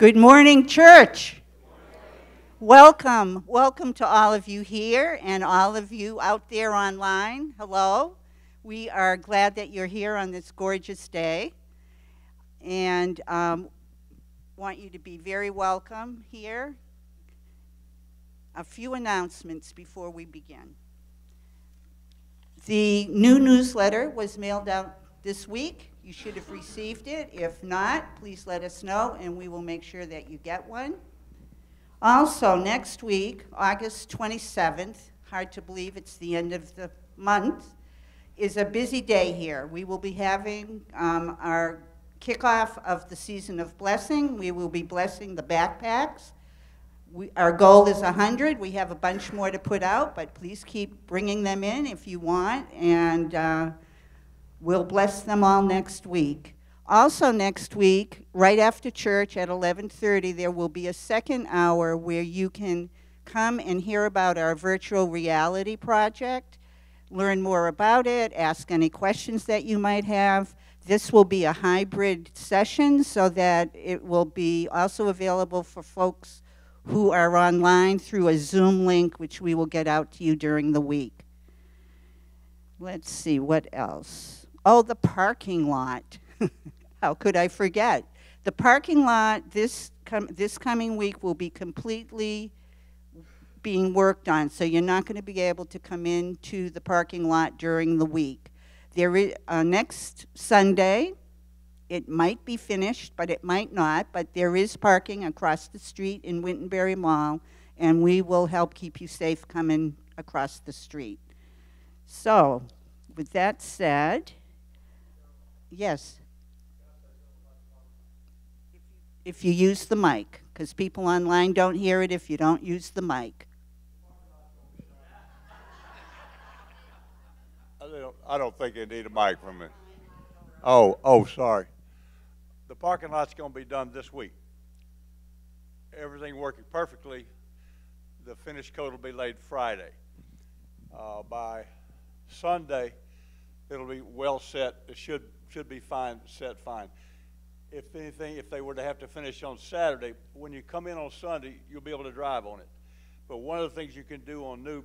Good morning, church. Welcome. Welcome to all of you here and all of you out there online. Hello. We are glad that you're here on this gorgeous day. And want you to be very welcome here. A few announcements before we begin. The new newsletter was mailed out this week. You should have received it. If not, please let us know and we will make sure that you get one. Also, next week, August 27th, hard to believe it's the end of the month, is a busy day here. We will be having our kickoff of the season of blessing. We will be blessing the backpacks. Our goal is 100. We have a bunch more to put out, but please keep bringing them in if you want, and we'll bless them all next week. Also next week, right after church at 11:30, there will be a second hour where you can come and hear about our virtual reality project, learn more about it, ask any questions that you might have. This will be a hybrid session so that it will be also available for folks who are online through a Zoom link, which we will get out to you during the week. Let's see, what else? Oh, the parking lot. How could I forget? The parking lot this coming week will be completely being worked on, so you're not going to be able to come into the parking lot during the week. There is, next Sunday, it might be finished, but it might not, but there is parking across the street in Wintonbury Mall, and we will help keep you safe coming across the street. So, with that said, yes. If you use the mic, because people online don't hear it if you don't use the mic. I don't think you need a mic from it. Oh, sorry. The parking lot's going to be done this week. Everything working perfectly. The finished coat will be laid Friday. By Sunday, it'll be well set. It should be fine, set fine. If anything, if they were to have to finish on Saturday, when you come in on Sunday, you'll be able to drive on it. But one of the things you can do on new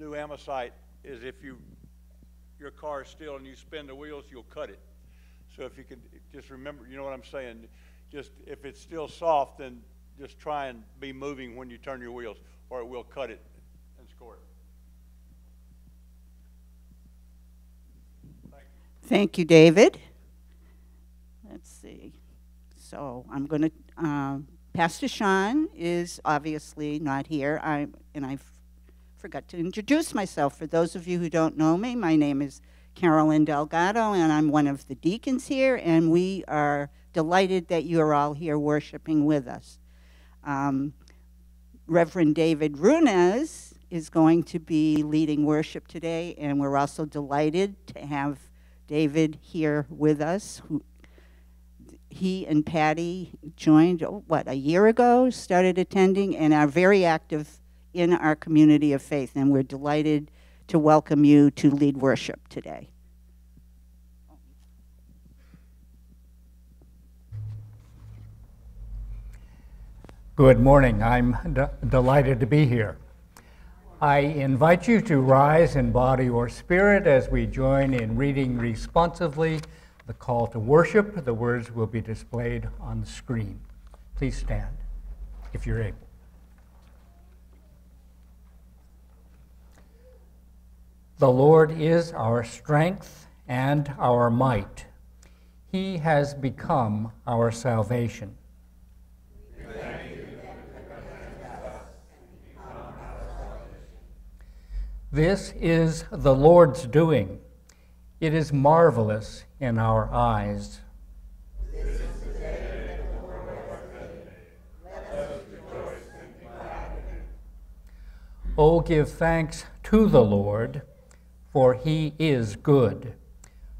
Amosite is if your car is still and you spin the wheels, you'll cut it. So if you can just remember, you know what I'm saying? Just if it's still soft, then just try and be moving when you turn your wheels, or it will cut it and score it. Thank you, David. Let's see. So I'm going to, Pastor Sean is obviously not here, and I forgot to introduce myself. For those of you who don't know me, my name is Carolyn Delgado, and I'm one of the deacons here, and we are delighted that you are all here worshiping with us. Reverend David Runez is going to be leading worship today, and we're also delighted to have David here with us. He and Patty joined, a year ago, started attending, and are very active in our community of faith, and we're delighted to welcome you to lead worship today. Good morning. I'm delighted to be here. I invite you to rise in body or spirit as we join in reading responsively the call to worship. The words will be displayed on the screen. Please stand if you're able. The Lord is our strength and our might. He has become our salvation. This is the Lord's doing. It is marvelous in our eyes. This is the day that the Lord has made. Let us rejoice and be glad in it. Oh, give thanks to the Lord, for he is good,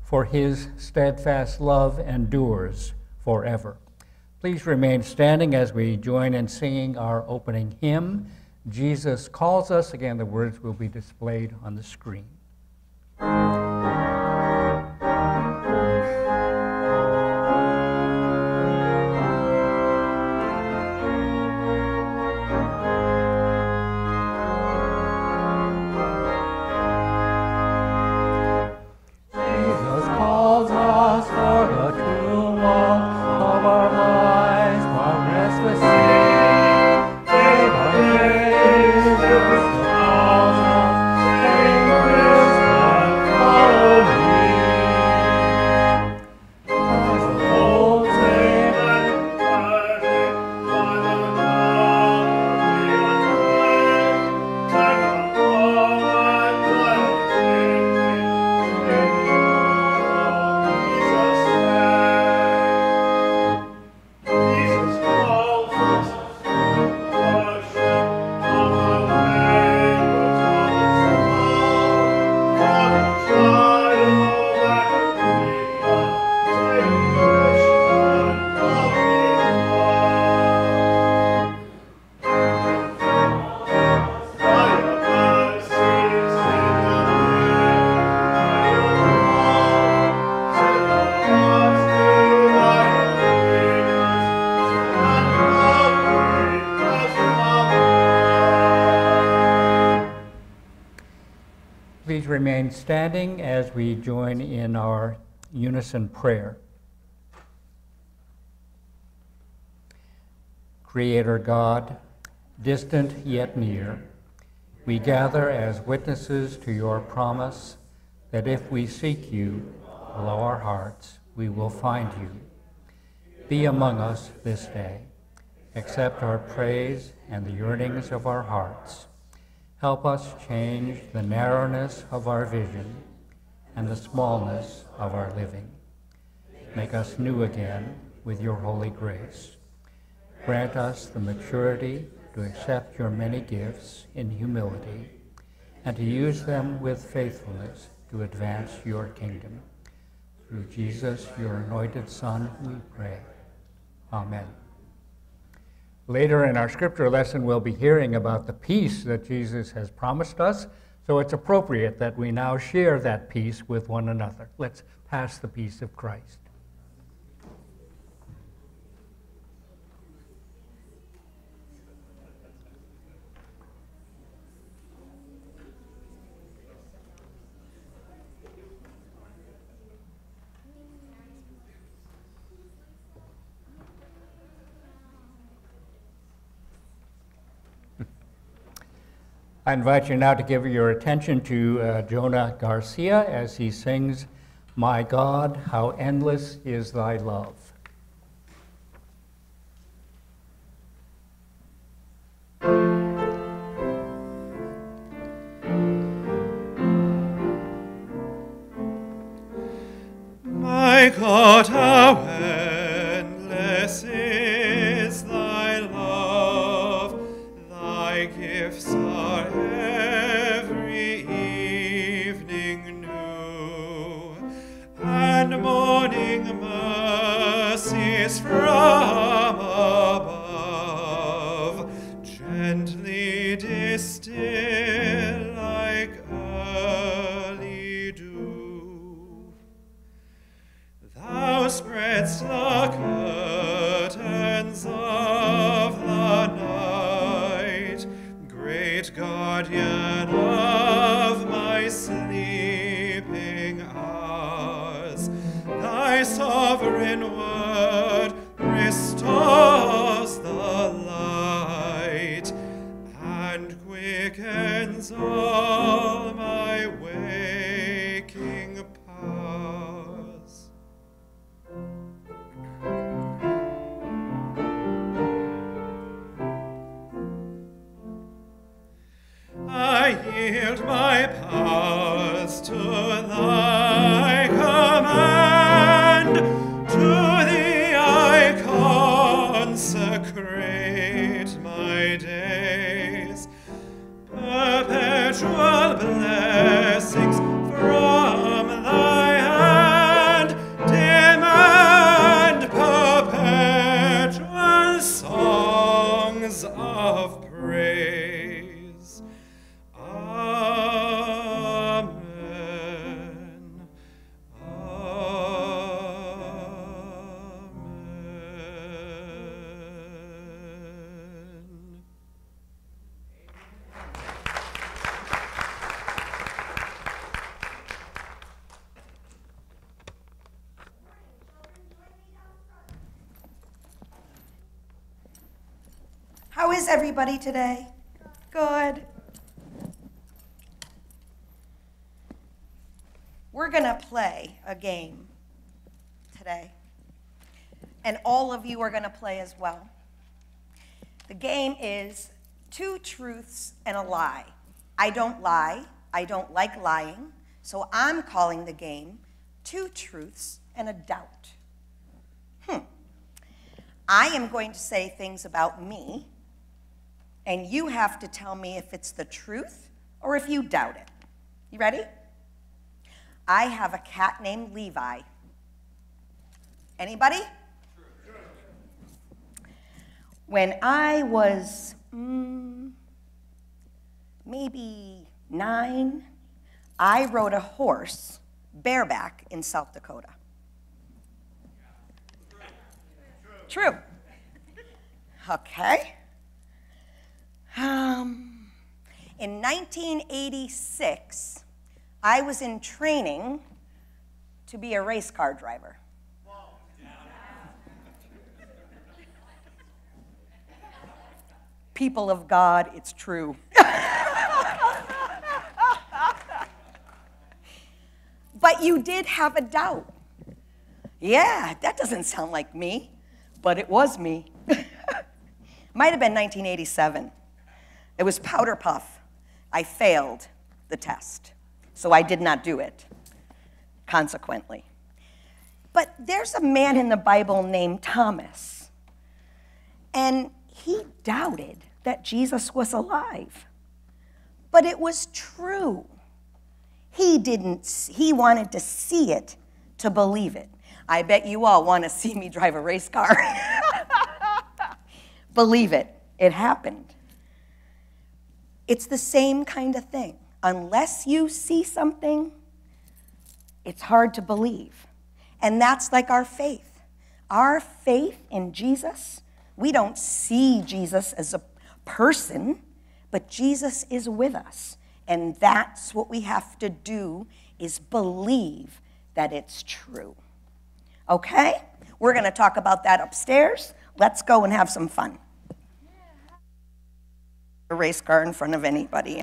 for his steadfast love endures forever. Please remain standing as we join in singing our opening hymn, Jesus Calls Us. Again, the words will be displayed on the screen. remain standing as we join in our unison prayer. Creator God, distant yet near, we gather as witnesses to your promise that if we seek you with all our hearts, we will find you. Be among us this day. Accept our praise and the yearnings of our hearts. Help us change the narrowness of our vision and the smallness of our living. Make us new again with your holy grace. Grant us the maturity to accept your many gifts in humility and to use them with faithfulness to advance your kingdom. Through Jesus, your anointed Son, we pray. Amen. Later in our scripture lesson, we'll be hearing about the peace that Jesus has promised us, so it's appropriate that we now share that peace with one another. Let's pass the peace of Christ. I invite you now to give your attention to Jonah Garcia as he sings, "My God, how endless is thy love." My God, how endless is thy love, thy gifts are every evening new, and morning mercies from above, gently distill like early dew. Thou spreadst the curtains of the night, great guardian of my sleeping hours. Thy sovereign word restores the light and quickens all my waking powers. I yield my powers to thy command, to thee I consecrate my days. Perpetual blessings from thy hand demand perpetual songs of praise. Amen. Amen. How is everybody today? Good. We're going to play a game today, and all of you are going to play as well. The game is two truths and a lie. I don't lie. I don't like lying, so I'm calling the game two truths and a doubt. I am going to say things about me, and you have to tell me if it's the truth or if you doubt it. You ready? I have a cat named Levi. Anybody? When I was maybe 9, I rode a horse bareback in South Dakota. True. Okay. In 1986, I was in training to be a race car driver. People of God, it's true. But you did have a doubt. Yeah, that doesn't sound like me, but it was me. Might have been 1987. It was powder puff. I failed the test, so I did not do it, consequently. But there's a man in the Bible named Thomas, and he doubted that Jesus was alive, but it was true. He wanted to see it to believe it. I bet you all want to see me drive a race car. Believe it, it happened. It's the same kind of thing. Unless you see something, it's hard to believe. And that's like our faith. Our faith in Jesus, we don't see Jesus as a person, but Jesus is with us. And that's what we have to do, is believe that it's true. Okay? We're going to talk about that upstairs. Let's go and have some fun. A race car in front of anybody.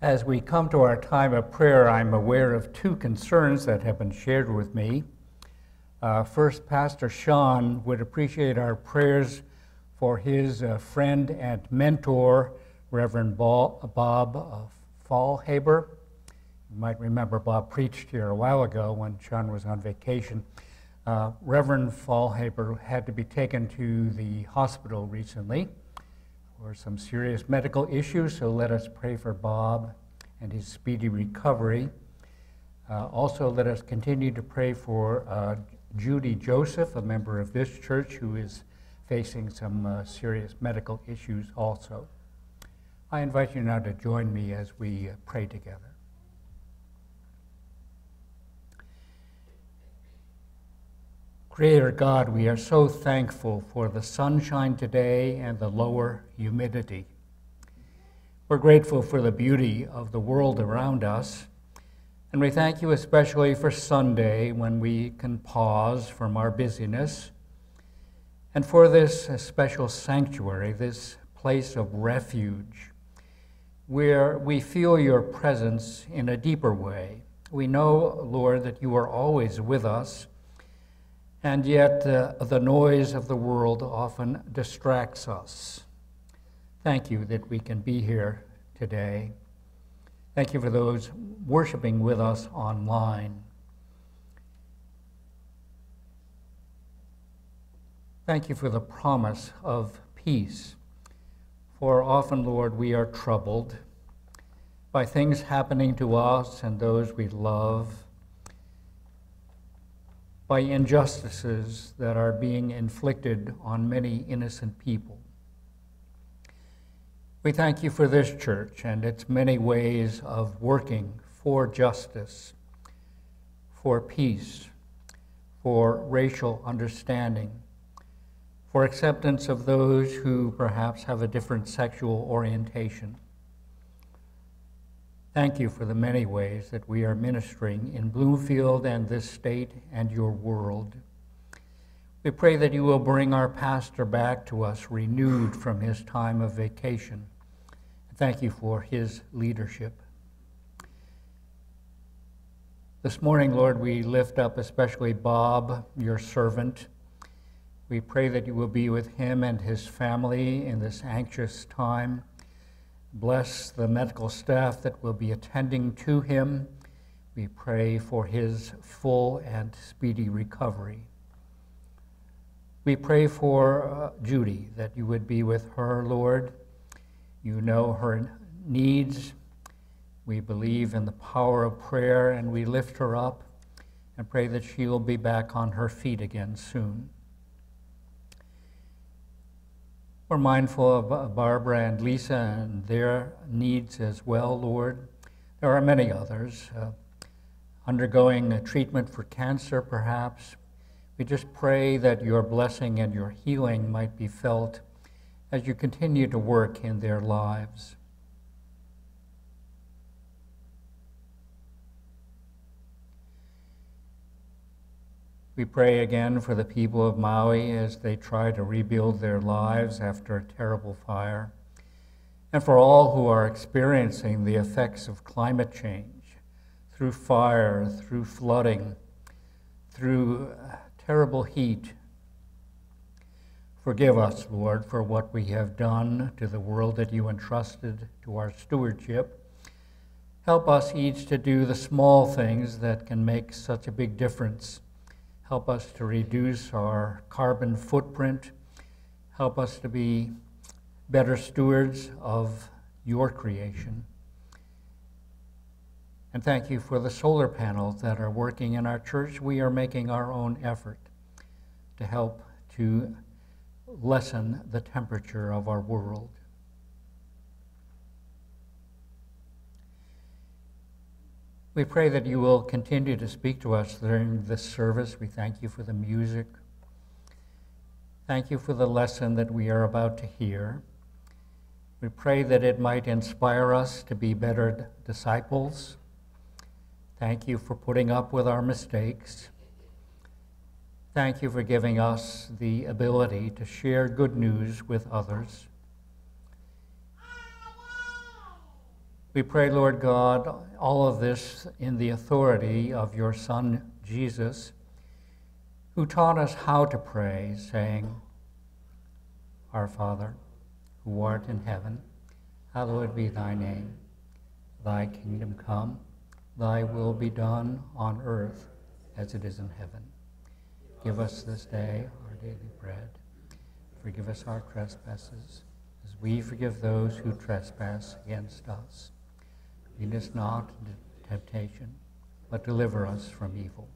As we come to our time of prayer, I'm aware of two concerns that have been shared with me. First, Pastor Sean would appreciate our prayers for his friend and mentor, Reverend Bob Fallhaber. You might remember Bob preached here a while ago when Sean was on vacation. Reverend Fallhaber had to be taken to the hospital recently for some serious medical issues, so let us pray for Bob and his speedy recovery. Also, let us continue to pray for Judy Joseph, a member of this church, who is facing some serious medical issues also. I invite you now to join me as we pray together. Creator God, we are so thankful for the sunshine today and the lower humidity. We're grateful for the beauty of the world around us, and we thank you especially for Sunday, when we can pause from our busyness, and for this special sanctuary, this place of refuge, where we feel your presence in a deeper way. We know, Lord, that you are always with us, and yet the noise of the world often distracts us. Thank you that we can be here today. Thank you for those worshiping with us online. Thank you for the promise of peace. For often, Lord, we are troubled by things happening to us and those we love, by injustices that are being inflicted on many innocent people. We thank you for this church and its many ways of working for justice, for peace, for racial understanding, for acceptance of those who perhaps have a different sexual orientation. Thank you for the many ways that we are ministering in Bloomfield and this state and your world. We pray that you will bring our pastor back to us renewed from his time of vacation. Thank you for his leadership. This morning, Lord, we lift up especially Bob, your servant. We pray that you will be with him and his family in this anxious time. Bless the medical staff that will be attending to him. We pray for his full and speedy recovery. We pray for Judy, that you would be with her, Lord. You know her needs. We believe in the power of prayer, and we lift her up and pray that she will be back on her feet again soon. We're mindful of Barbara and Lisa and their needs as well, Lord. There are many others undergoing a treatment for cancer, perhaps. We just pray that your blessing and your healing might be felt as you continue to work in their lives. We pray again for the people of Maui as they try to rebuild their lives after a terrible fire, and for all who are experiencing the effects of climate change through fire, through flooding, through terrible heat. Forgive us, Lord, for what we have done to the world that you entrusted to our stewardship. Help us each to do the small things that can make such a big difference. Help us to reduce our carbon footprint. Help us to be better stewards of your creation. And thank you for the solar panels that are working in our church. We are making our own effort to help to lessen the temperature of our world. We pray that you will continue to speak to us during this service. We thank you for the music. Thank you for the lesson that we are about to hear. We pray that it might inspire us to be better disciples. Thank you for putting up with our mistakes. Thank you for giving us the ability to share good news with others. We pray, Lord God, all of this in the authority of your Son, Jesus, who taught us how to pray, saying, Our Father, who art in heaven, hallowed be thy name. Thy kingdom come, thy will be done on earth as it is in heaven. Give us this day our daily bread. Forgive us our trespasses, as we forgive those who trespass against us. Lead us not into temptation, but deliver us from evil.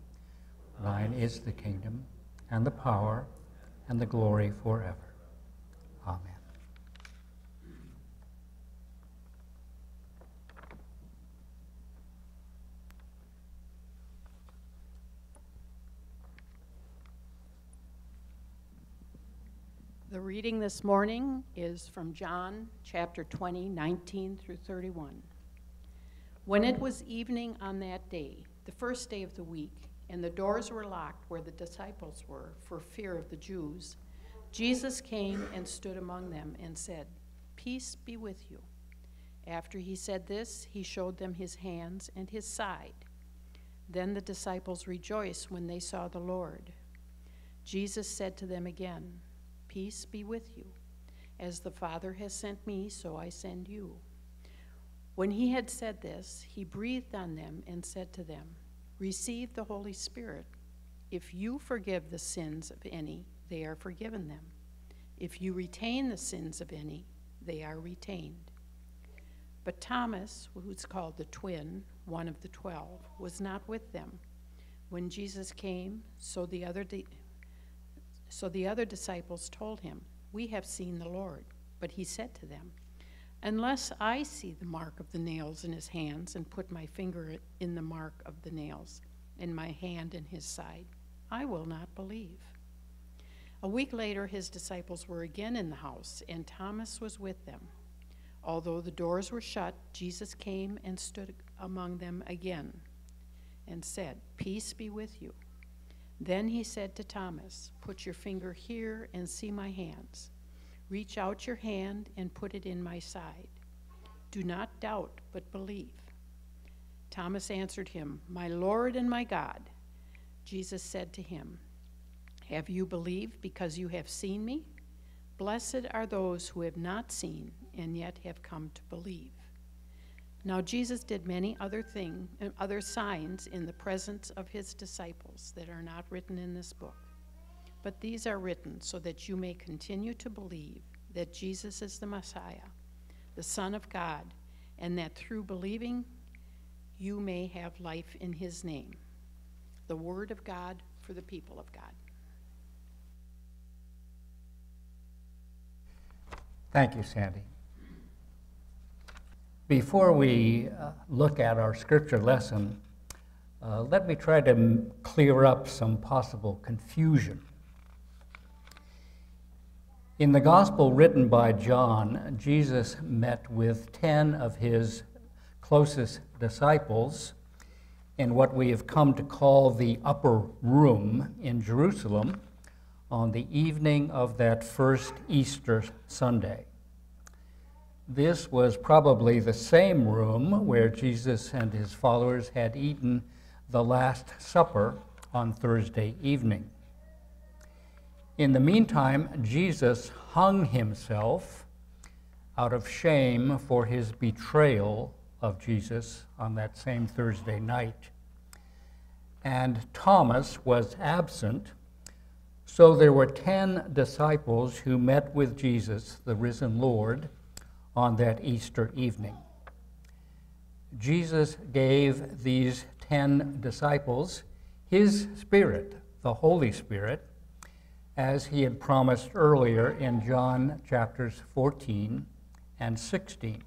Thine is the kingdom, and the power, and the glory forever. Amen. The reading this morning is from John chapter 20, 19 through 31. When it was evening on that day, the first day of the week, and the doors were locked where the disciples were for fear of the Jews, Jesus came and stood among them and said, Peace be with you. After he said this, he showed them his hands and his side. Then the disciples rejoiced when they saw the Lord. Jesus said to them again, Peace be with you. As the Father has sent me, so I send you. When he had said this, he breathed on them and said to them, Receive the Holy Spirit. If you forgive the sins of any, they are forgiven them. If you retain the sins of any, they are retained. But Thomas, who's called the twin, one of the 12, was not with them. When Jesus came, so the other disciples told him, We have seen the Lord. But he said to them, Unless I see the mark of the nails in his hands and put my finger in the mark of the nails and my hand in his side, I will not believe. A week later, his disciples were again in the house, and Thomas was with them. Although the doors were shut, Jesus came and stood among them again and said, Peace be with you. Then he said to Thomas, Put your finger here and see my hands. Reach out your hand and put it in my side. Do not doubt, but believe. Thomas answered him, My Lord and my God. Jesus said to him, Have you believed because you have seen me? Blessed are those who have not seen and yet have come to believe. Now Jesus did many other signs in the presence of his disciples that are not written in this book. But these are written so that you may continue to believe that Jesus is the Messiah, the Son of God, and that through believing you may have life in his name. The word of God for the people of God. Thank you, Sandy. Before we look at our scripture lesson, let me try to clear up some possible confusion. In the gospel written by John, Jesus met with 10 of his closest disciples in what we have come to call the upper room in Jerusalem on the evening of that first Easter Sunday. This was probably the same room where Jesus and his followers had eaten the Last Supper on Thursday evening. In the meantime, Jesus hung himself out of shame for his betrayal of Jesus on that same Thursday night. And Thomas was absent, so there were 10 disciples who met with Jesus, the risen Lord, on that Easter evening. Jesus gave these 10 disciples his Spirit, the Holy Spirit, as he had promised earlier in John chapters 14 and 16.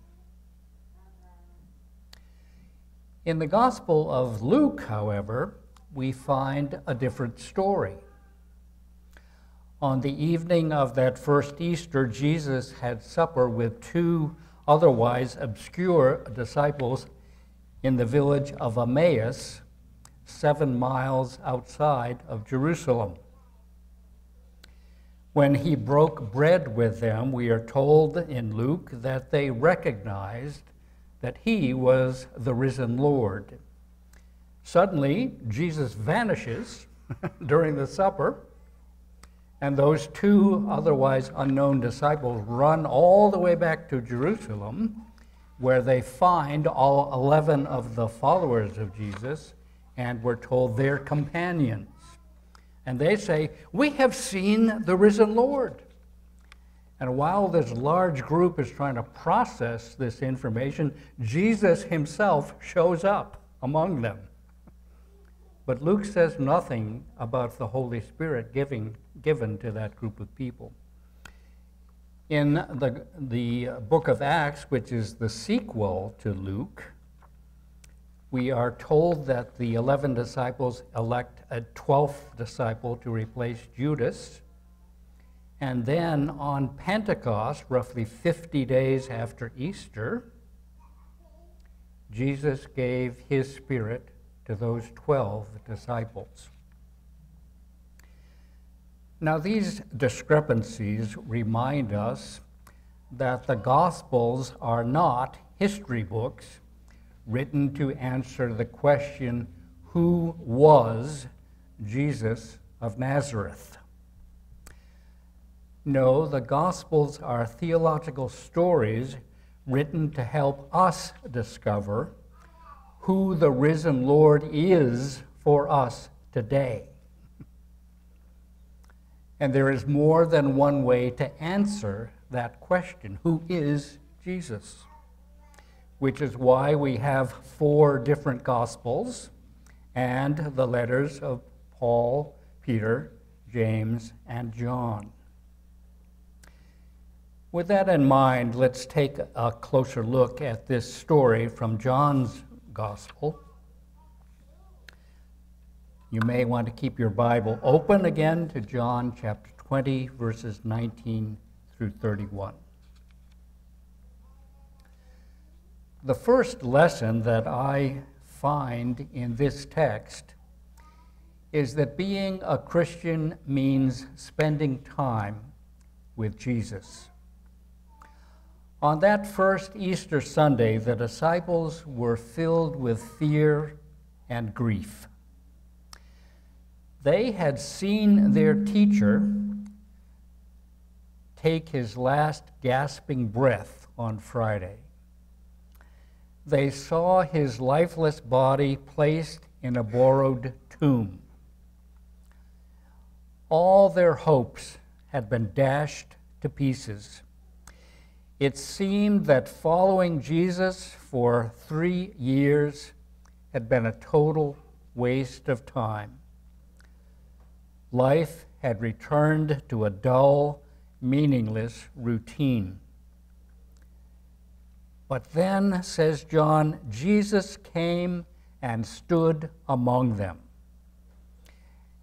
In the Gospel of Luke, however, we find a different story. On the evening of that first Easter, Jesus had supper with 2 otherwise obscure disciples in the village of Emmaus, 7 miles outside of Jerusalem. When he broke bread with them, we are told in Luke that they recognized that he was the risen Lord. Suddenly, Jesus vanishes during the supper, and those 2 otherwise unknown disciples run all the way back to Jerusalem, where they find all 11 of the followers of Jesus, and we're told their companions. And they say, "We have seen the risen Lord." And while this large group is trying to process this information, Jesus himself shows up among them. But Luke says nothing about the Holy Spirit given to that group of people. In the book of Acts, which is the sequel to Luke, we are told that the 11 disciples elect a 12th disciple to replace Judas. And then on Pentecost, roughly 50 days after Easter, Jesus gave his Spirit to those 12 disciples. Now, these discrepancies remind us that the Gospels are not history books written to answer the question, who was Jesus of Nazareth? No, the Gospels are theological stories written to help us discover who the risen Lord is for us today. And there is more than one way to answer that question, who is Jesus? Which is why we have 4 different Gospels and the letters of Paul, Peter, James, and John. With that in mind, let's take a closer look at this story from John's Gospel. You may want to keep your Bible open again to John chapter 20, verses 19 through 31. The first lesson that I find in this text is that being a Christian means spending time with Jesus. On that first Easter Sunday, the disciples were filled with fear and grief. They had seen their teacher take his last gasping breath on Friday. They saw his lifeless body placed in a borrowed tomb. All their hopes had been dashed to pieces. It seemed that following Jesus for 3 years had been a total waste of time. Life had returned to a dull, meaningless routine. But then, says John, Jesus came and stood among them,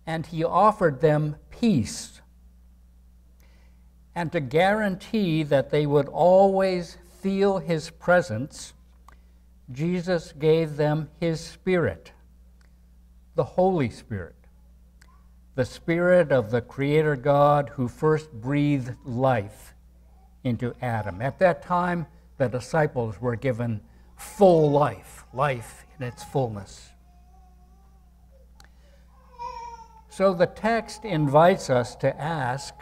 and he offered them peace. And to guarantee that they would always feel his presence, Jesus gave them his Spirit, the Holy Spirit, the Spirit of the Creator God who first breathed life into Adam. At that time, the disciples were given full life, life in its fullness. So the text invites us to ask,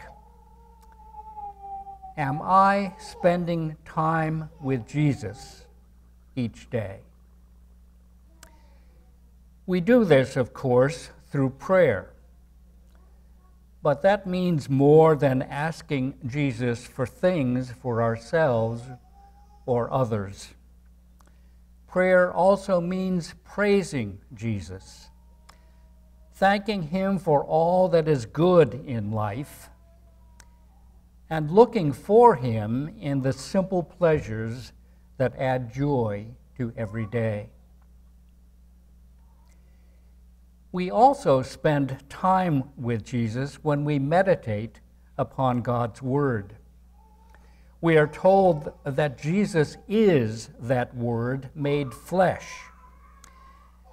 am I spending time with Jesus each day? We do this, of course, through prayer. But that means more than asking Jesus for things for ourselves or others. Prayer also means praising Jesus, thanking him for all that is good in life, and looking for him in the simple pleasures that add joy to every day. We also spend time with Jesus when we meditate upon God's Word. We are told that Jesus is that Word made flesh.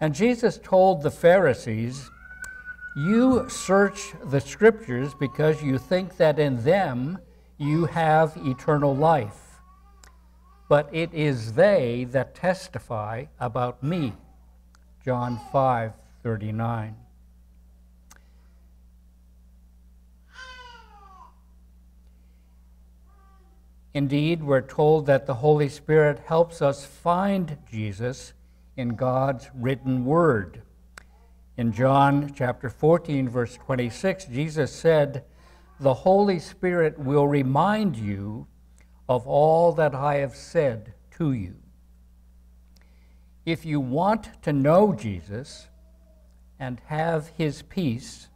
And Jesus told the Pharisees, "You search the Scriptures because you think that in them you have eternal life, but it is they that testify about me." John 5:39. Indeed, we're told that the Holy Spirit helps us find Jesus in God's written word. In John chapter 14, verse 26, Jesus said, "The Holy Spirit will remind you of all that I have said to you." If you want to know Jesus and have his peace,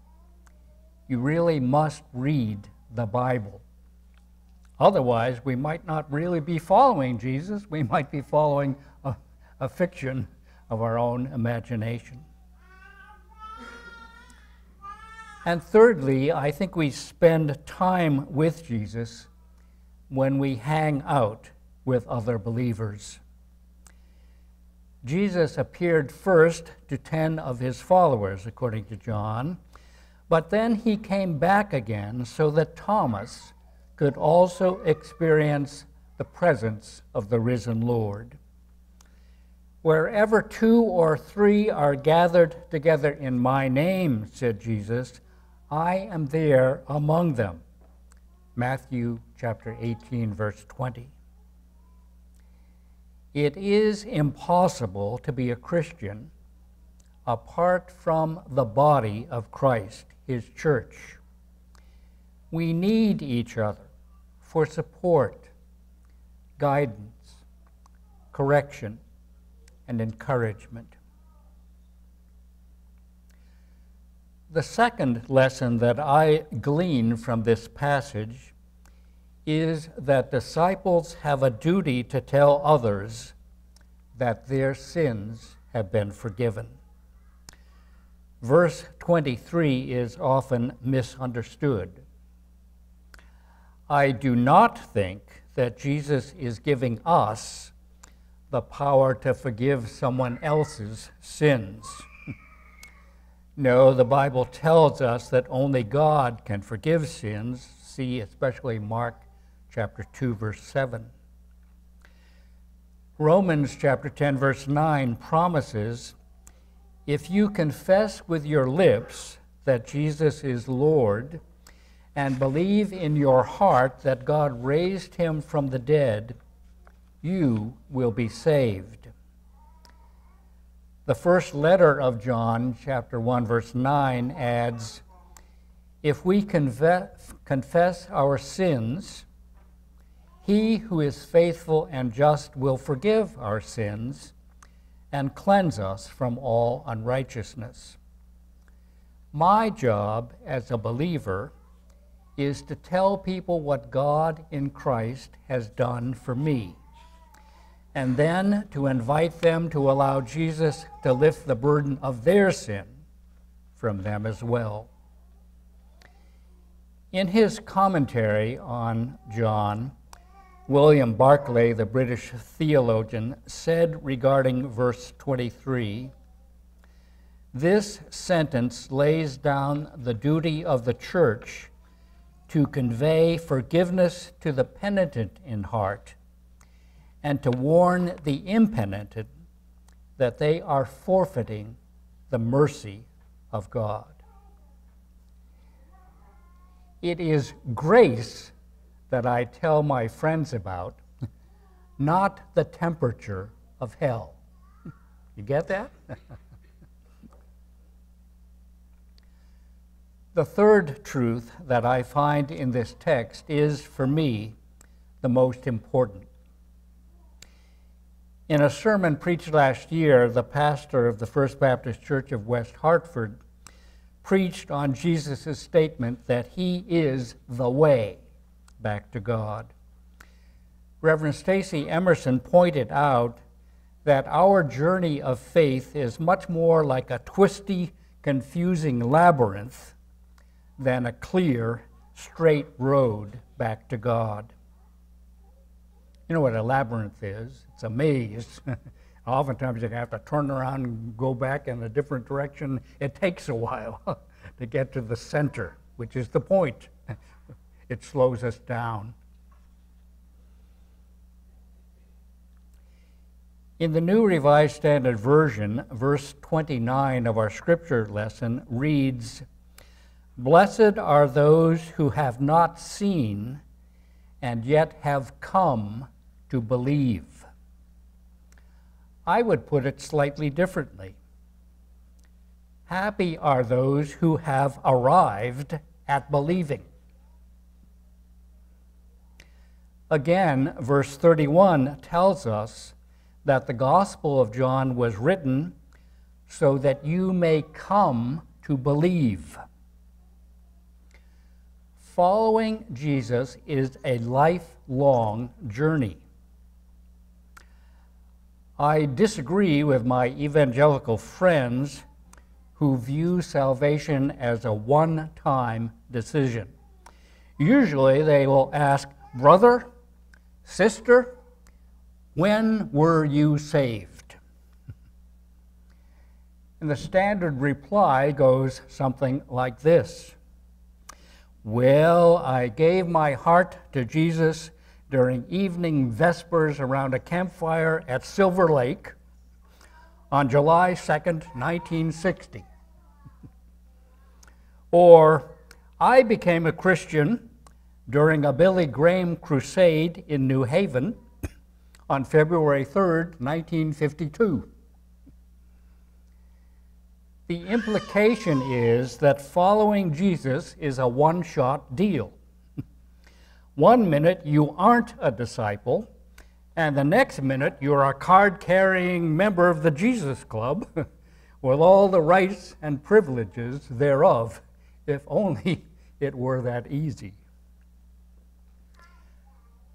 you really must read the Bible. Otherwise, we might not really be following Jesus. We might be following a fiction of our own imagination. And thirdly, I think we spend time with Jesus when we hang out with other believers. Jesus appeared first to 10 of his followers, according to John, but then he came back again so that Thomas could also experience the presence of the risen Lord. "Wherever 2 or 3 are gathered together in my name," said Jesus, "I am there among them." Matthew chapter 18, verse 20. It is impossible to be a Christian apart from the body of Christ, his church. We need each other for support, guidance, correction, and encouragement. The second lesson that I glean from this passage is that disciples have a duty to tell others that their sins have been forgiven. Verse 23 is often misunderstood. I do not think that Jesus is giving us the power to forgive someone else's sins. No, the Bible tells us that only God can forgive sins. See especially Mark chapter 2, verse 7. Romans chapter 10, verse 9 promises, "If you confess with your lips that Jesus is Lord and believe in your heart that God raised him from the dead, you will be saved." The first letter of John, chapter 1, verse 9, adds, "If we confess our sins, he who is faithful and just will forgive our sins and cleanse us from all unrighteousness." My job as a believer is to tell people what God in Christ has done for me, and then to invite them to allow Jesus to lift the burden of their sin from them as well. In his commentary on John, William Barclay, the British theologian, said regarding verse 23, "This sentence lays down the duty of the church to convey forgiveness to the penitent in heart, and to warn the impenitent that they are forfeiting the mercy of God." It is grace that I tell my friends about, not the temperature of hell. You get that? The third truth that I find in this text is, for me, the most important. In a sermon preached last year, the pastor of the First Baptist Church of West Hartford preached on Jesus' statement that he is the way back to God. Reverend Stacy Emerson pointed out that our journey of faith is much more like a twisty, confusing labyrinth than a clear, straight road back to God. You know what a labyrinth is? It's a maze. Oftentimes you have to turn around and go back in a different direction. It takes a while to get to the center, which is the point. It slows us down. In the New Revised Standard Version, verse 29 of our scripture lesson reads, "Blessed are those who have not seen and yet have come to believe." I would put it slightly differently. Happy are those who have arrived at believing. Again, verse 31 tells us that the Gospel of John was written so that you may come to believe. Following Jesus is a lifelong journey. I disagree with my evangelical friends who view salvation as a one-time decision. Usually they will ask, "Brother, sister, when were you saved?" And the standard reply goes something like this: "Well, I gave my heart to Jesus during evening vespers around a campfire at Silver Lake on July 2nd, 1960. Or, "I became a Christian during a Billy Graham crusade in New Haven on February 3rd, 1952. The implication is that following Jesus is a one-shot deal. One minute you aren't a disciple, and the next minute you're a card-carrying member of the Jesus Club with all the rights and privileges thereof, if only it were that easy.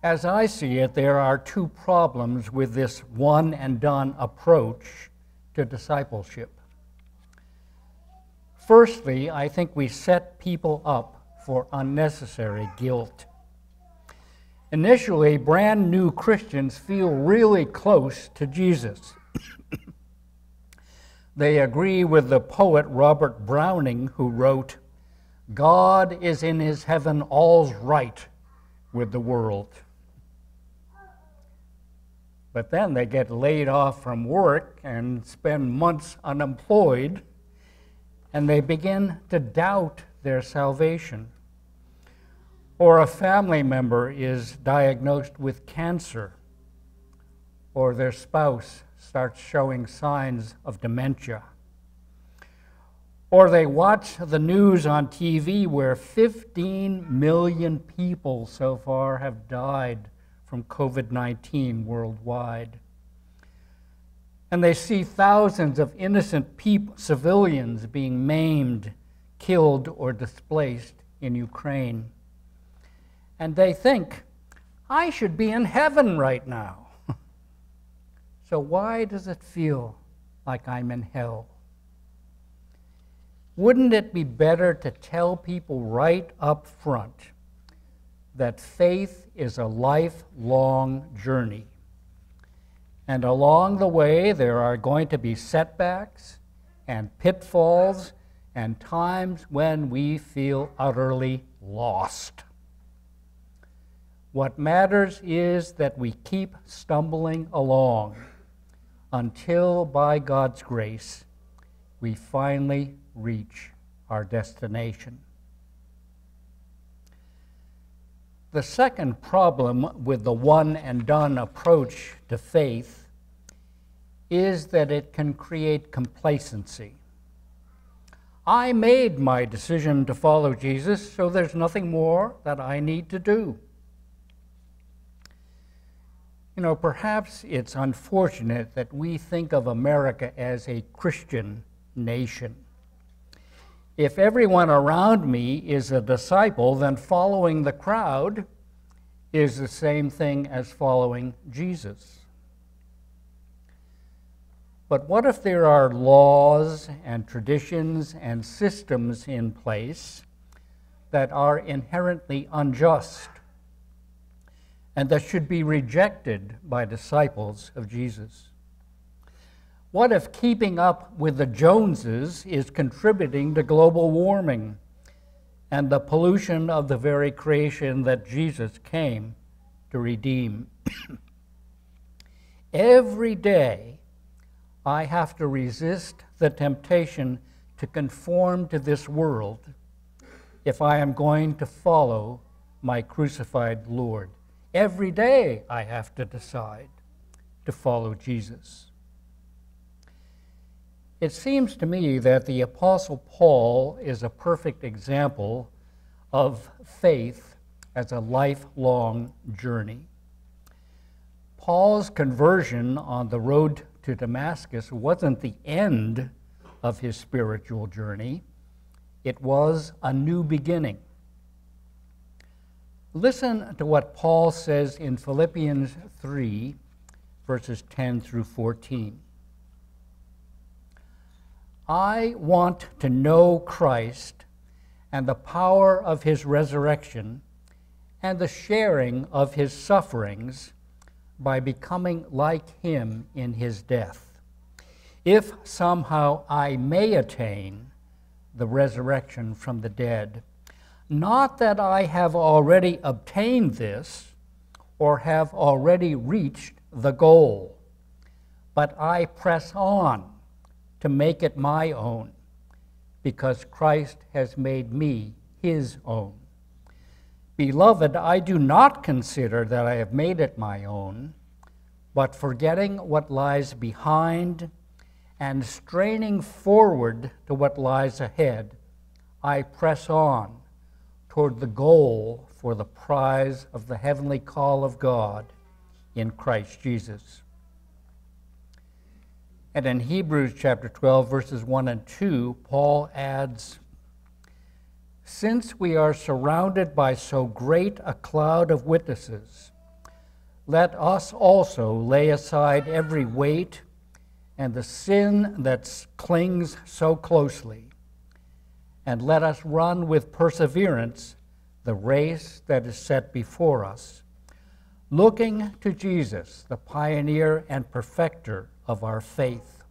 As I see it, there are two problems with this one-and-done approach to discipleship. Firstly, I think we set people up for unnecessary guilt. Initially, brand new Christians feel really close to Jesus. They agree with the poet Robert Browning, who wrote, "God is in his heaven, all's right with the world." But then they get laid off from work and spend months unemployed, and they begin to doubt their salvation. Or a family member is diagnosed with cancer, or their spouse starts showing signs of dementia. Or they watch the news on TV where 15 million people so far have died from COVID-19 worldwide. And they see thousands of innocent civilians being maimed, killed, or displaced in Ukraine. And they think, "I should be in heaven right now." So why does it feel like I'm in hell? Wouldn't it be better to tell people right up front that faith is a lifelong journey? And along the way, there are going to be setbacks and pitfalls and times when we feel utterly lost. What matters is that we keep stumbling along until, by God's grace, we finally reach our destination. The second problem with the one-and-done approach to faith is that it can create complacency. I made my decision to follow Jesus, so there's nothing more that I need to do. You know, perhaps it's unfortunate that we think of America as a Christian nation. If everyone around me is a disciple, then following the crowd is the same thing as following Jesus. But what if there are laws and traditions and systems in place that are inherently unjust and that should be rejected by disciples of Jesus? What if keeping up with the Joneses is contributing to global warming and the pollution of the very creation that Jesus came to redeem? Every day, I have to resist the temptation to conform to this world if I am going to follow my crucified Lord. Every day, I have to decide to follow Jesus. It seems to me that the Apostle Paul is a perfect example of faith as a lifelong journey. Paul's conversion on the road to Damascus wasn't the end of his spiritual journey. It was a new beginning. Listen to what Paul says in Philippians 3, verses 10 through 14. I want to know Christ and the power of his resurrection and the sharing of his sufferings by becoming like him in his death, if somehow I may attain the resurrection from the dead. Not that I have already obtained this or have already reached the goal, but I press on to make it my own, because Christ has made me his own. Beloved, I do not consider that I have made it my own, but forgetting what lies behind and straining forward to what lies ahead, I press on toward the goal for the prize of the heavenly call of God in Christ Jesus. And in Hebrews chapter 12, verses 1 and 2, Paul adds, since we are surrounded by so great a cloud of witnesses, let us also lay aside every weight and the sin that clings so closely, and let us run with perseverance the race that is set before us, looking to Jesus, the pioneer and perfecter of our faith.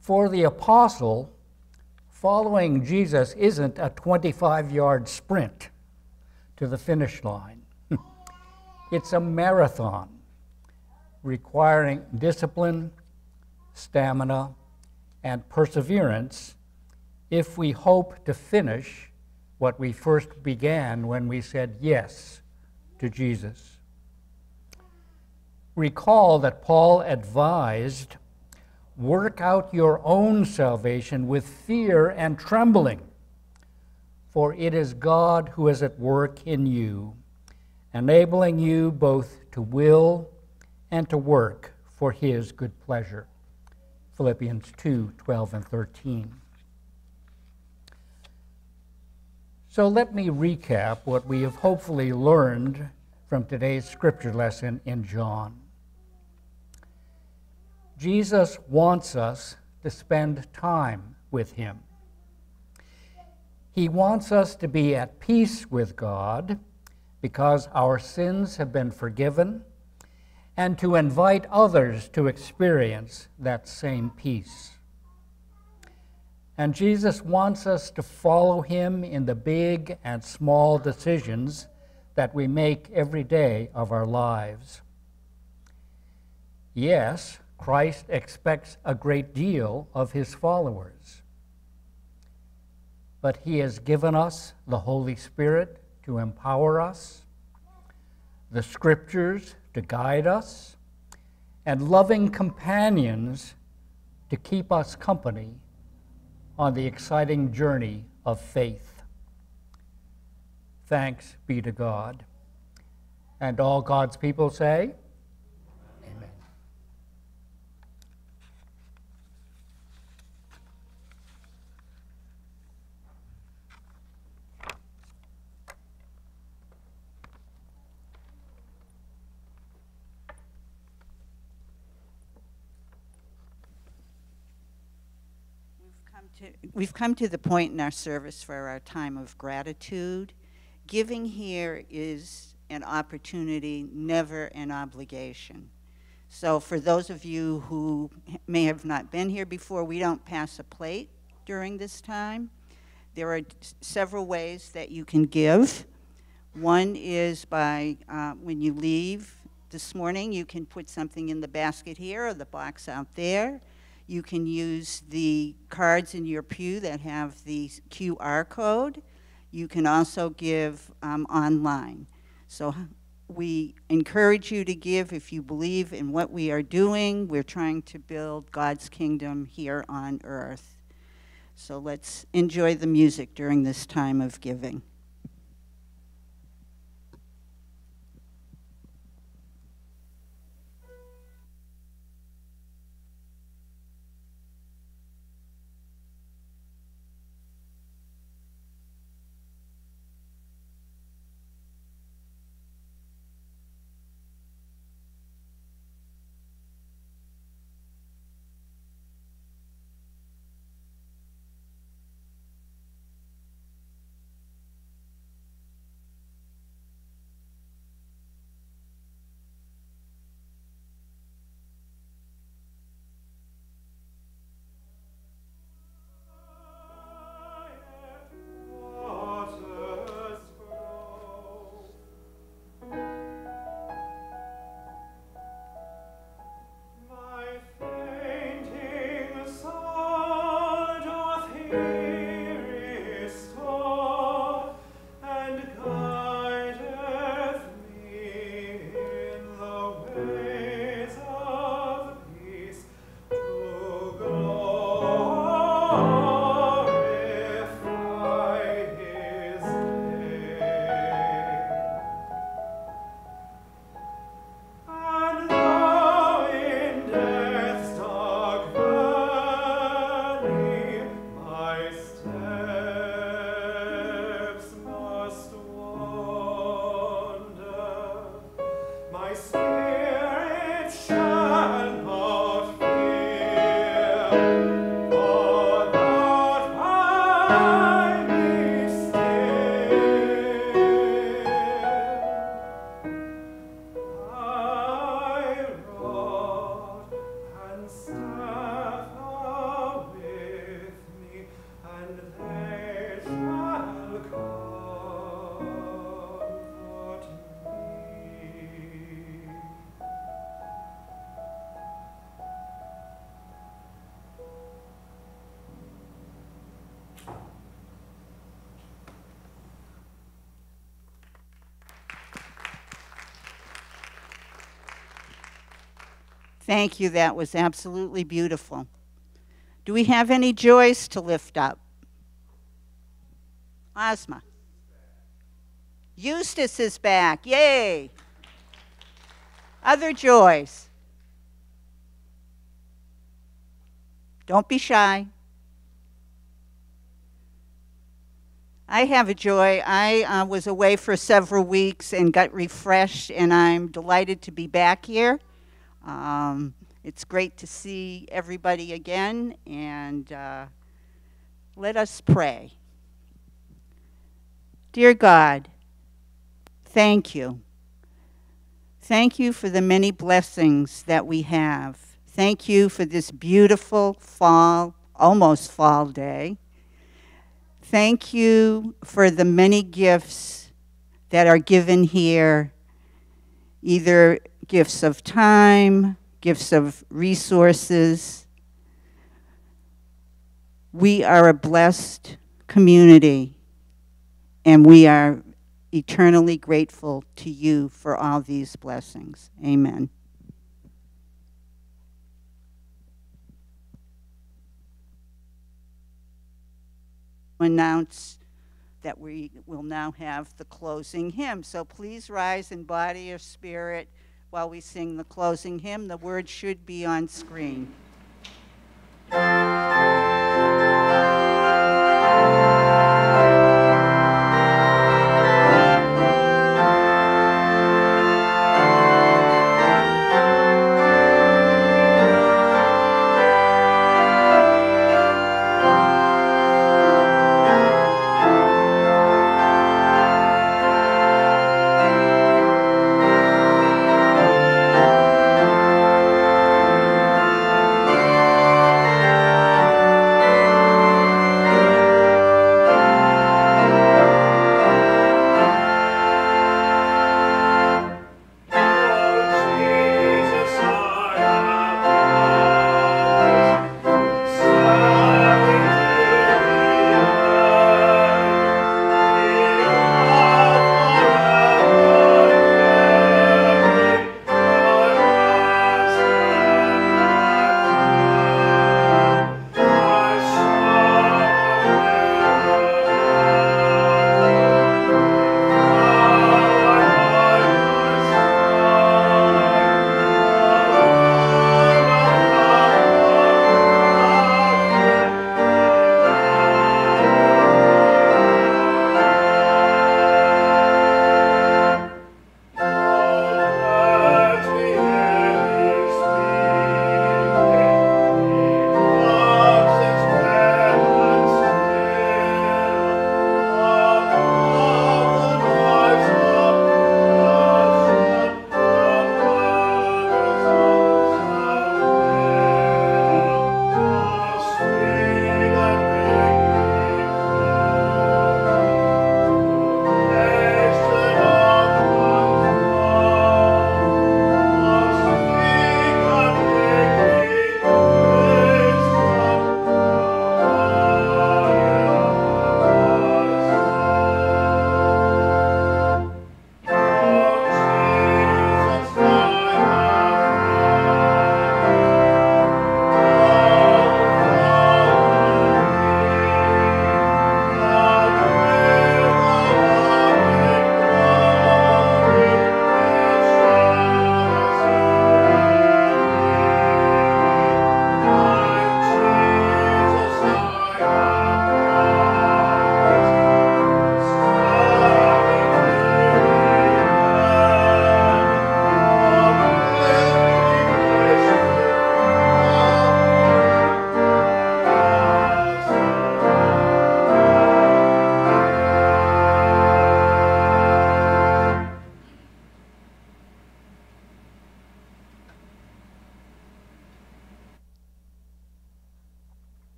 For the apostle, following Jesus isn't a 25-yard sprint to the finish line. It's a marathon requiring discipline, stamina, and perseverance if we hope to finish what we first began when we said yes to Jesus. Recall that Paul advised, work out your own salvation with fear and trembling, for it is God who is at work in you, enabling you both to will and to work for his good pleasure. Philippians 2, 12 and 13. So let me recap what we have hopefully learned from today's scripture lesson in John. Jesus wants us to spend time with him. He wants us to be at peace with God because our sins have been forgiven, and to invite others to experience that same peace. And Jesus wants us to follow him in the big and small decisions that we make every day of our lives. Yes, Christ expects a great deal of his followers, but he has given us the Holy Spirit to empower us, the Scriptures to guide us, and loving companions to keep us company on the exciting journey of faith. Thanks be to God. And all God's people say, Amen. We've come to the point in our service for our time of gratitude. Giving here is an opportunity, never an obligation. So for those of you who may have not been here before, we don't pass a plate during this time. There are several ways that you can give. One is by when you leave this morning, you can put something in the basket here or the box out there. You can use the cards in your pew that have the QR code. You can also give online. So we encourage you to give if you believe in what we are doing. We're trying to build God's kingdom here on earth. So let's enjoy the music during this time of giving. Thank you. That was absolutely beautiful. Do we have any joys to lift up? Ozma. Eustace is back. Yay. Other joys. Don't be shy. I have a joy. I was away for several weeks and got refreshed, and I'm delighted to be back here. It's great to see everybody again, and let us pray. Dear God, thank you. Thank you for the many blessings that we have. Thank you for this beautiful fall, almost fall day. Thank you for the many gifts that are given here, either gifts of time, gifts of resources. We are a blessed community, and we are eternally grateful to you for all these blessings. Amen. Announce that we will now have the closing hymn. So please rise in body or spirit while we sing the closing hymn. The words should be on screen.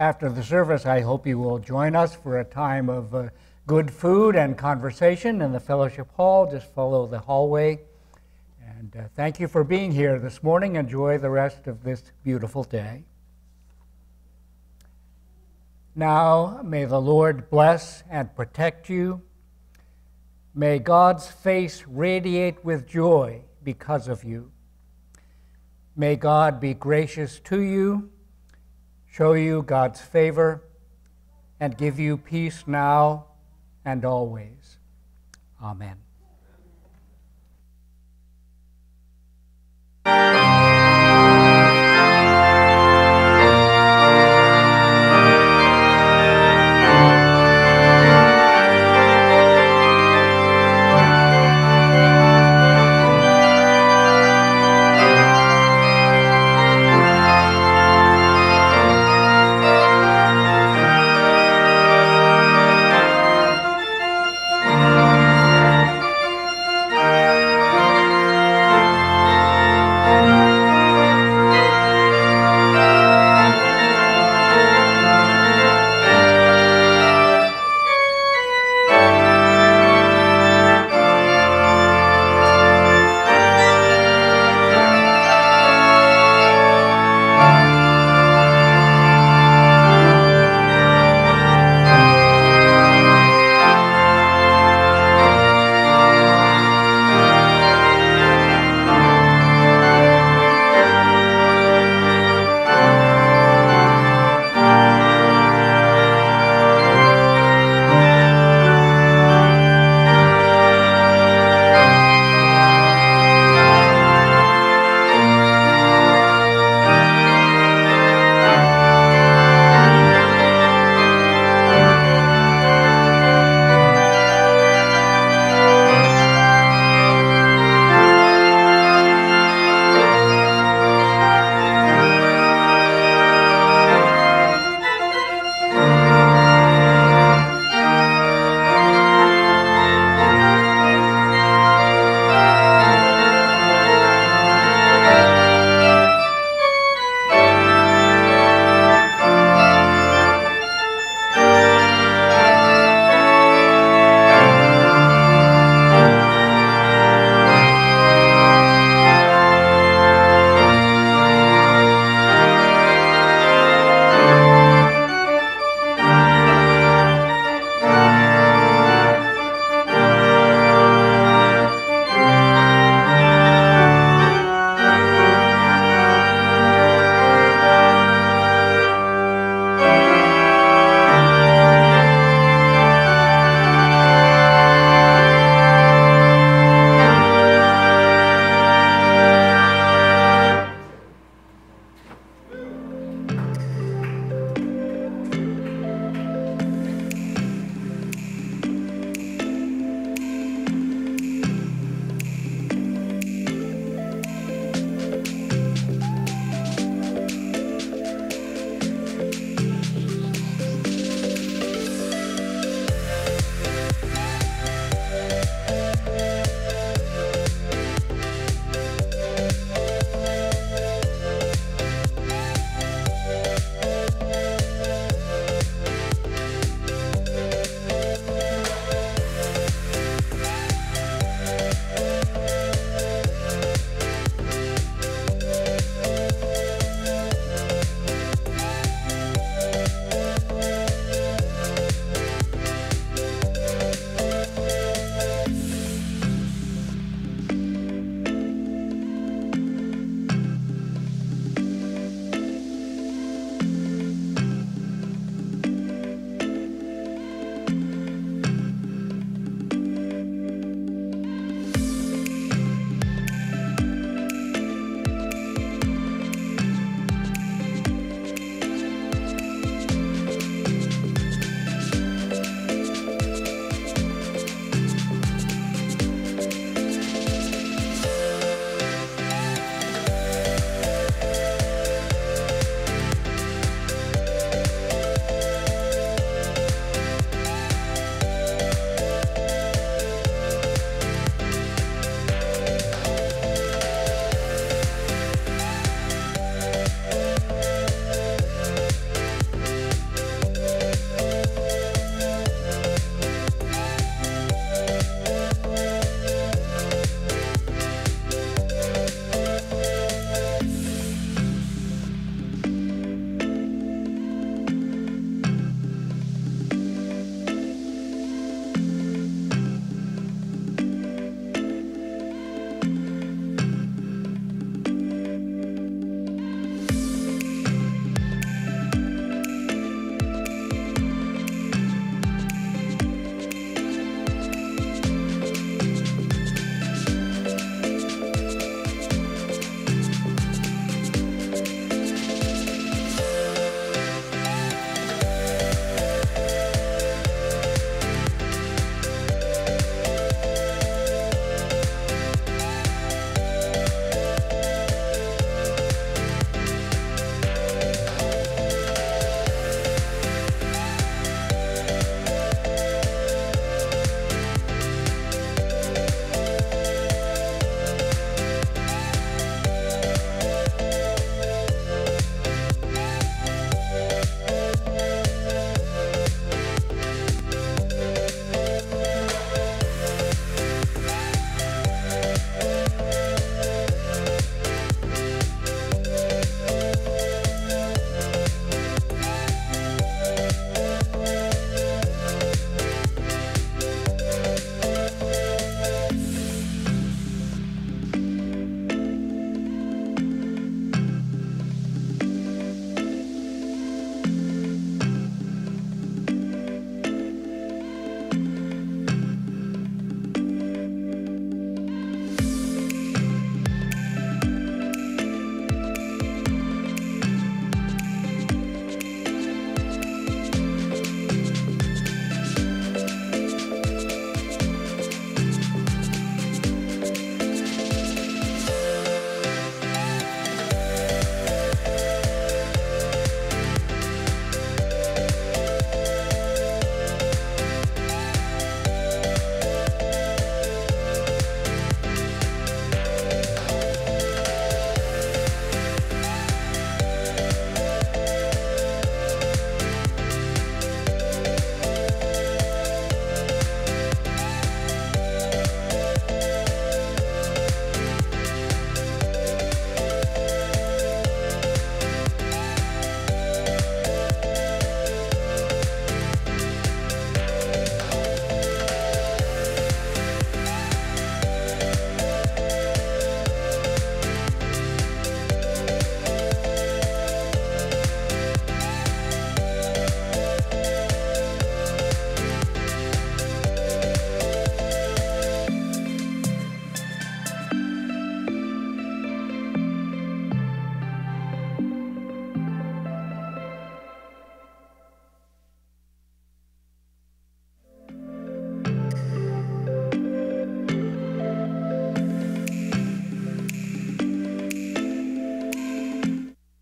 After the service, I hope you will join us for a time of good food and conversation in the fellowship hall. Just follow the hallway. And thank you for being here this morning. Enjoy the rest of this beautiful day. Now, may the Lord bless and protect you. May God's face radiate with joy because of you. May God be gracious to you, show you God's favor, and give you peace now and always. Amen.